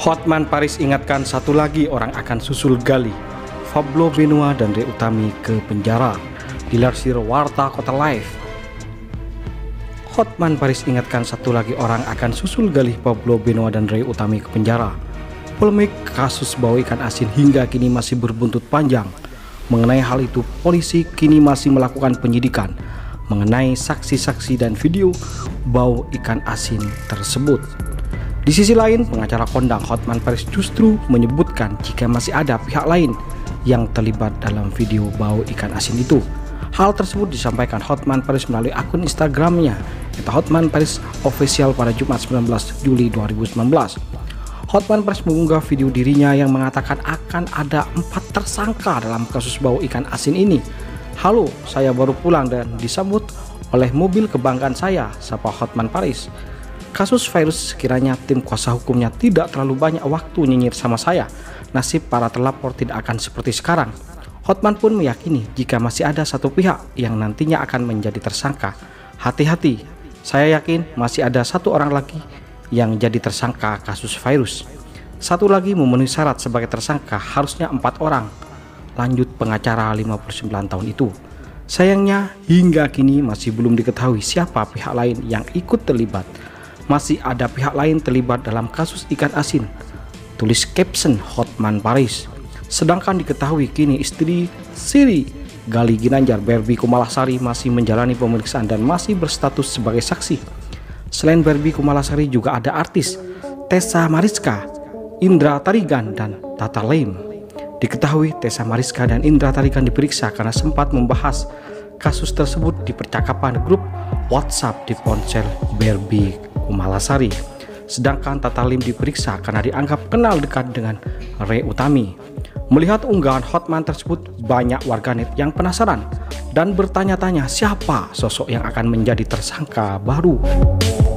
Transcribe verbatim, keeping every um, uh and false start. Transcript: Hotman Paris ingatkan satu lagi orang akan susul Galih Pablo Benoit dan Rey Utami ke penjara. Dilansir Warta Kota Live, Hotman Paris ingatkan satu lagi orang akan susul Galih Pablo Benoit dan Rey Utami ke penjara. Polemik kasus bau ikan asin hingga kini masih berbuntut panjang. Mengenai hal itu, polisi kini masih melakukan penyidikan mengenai saksi-saksi dan video bau ikan asin tersebut. Di sisi lain, pengacara kondang Hotman Paris justru menyebutkan jika masih ada pihak lain yang terlibat dalam video bau ikan asin itu. Hal tersebut disampaikan Hotman Paris melalui akun Instagramnya, Hotman Paris Official, pada Jumat sembilan belas Juli dua ribu sembilan belas. Hotman Paris mengunggah video dirinya yang mengatakan akan ada empat tersangka dalam kasus bau ikan asin ini. "Halo, saya baru pulang dan disambut oleh mobil kebanggaan saya," sapa Hotman Paris. "Kasus virus, sekiranya tim kuasa hukumnya tidak terlalu banyak waktu nyinyir sama saya, nasib para terlapor tidak akan seperti sekarang." Hotman pun meyakini jika masih ada satu pihak yang nantinya akan menjadi tersangka. "Hati-hati, saya yakin masih ada satu orang lagi yang jadi tersangka kasus virus. Satu lagi memenuhi syarat sebagai tersangka, harusnya empat orang," lanjut pengacara lima puluh sembilan tahun itu. "Sayangnya hingga kini masih belum diketahui siapa pihak lain yang ikut terlibat. Masih ada pihak lain terlibat dalam kasus ikan asin," tulis caption Hotman Paris. Sedangkan diketahui kini istri Siri Galih Ginanjar, Barbie Kumalasari, masih menjalani pemeriksaan dan masih berstatus sebagai saksi. Selain Barbie Kumalasari juga ada artis Tessa Mariska, Indra Tarigan, dan Tata Lame. Diketahui Tessa Mariska dan Indra Tarigan diperiksa karena sempat membahas kasus tersebut di percakapan grup WhatsApp di ponsel Barbie Kumalasari. Sedangkan Tata Lame diperiksa karena dianggap kenal dekat dengan Rey Utami. Melihat unggahan Hotman tersebut, banyak warganet yang penasaran dan bertanya-tanya siapa sosok yang akan menjadi tersangka baru.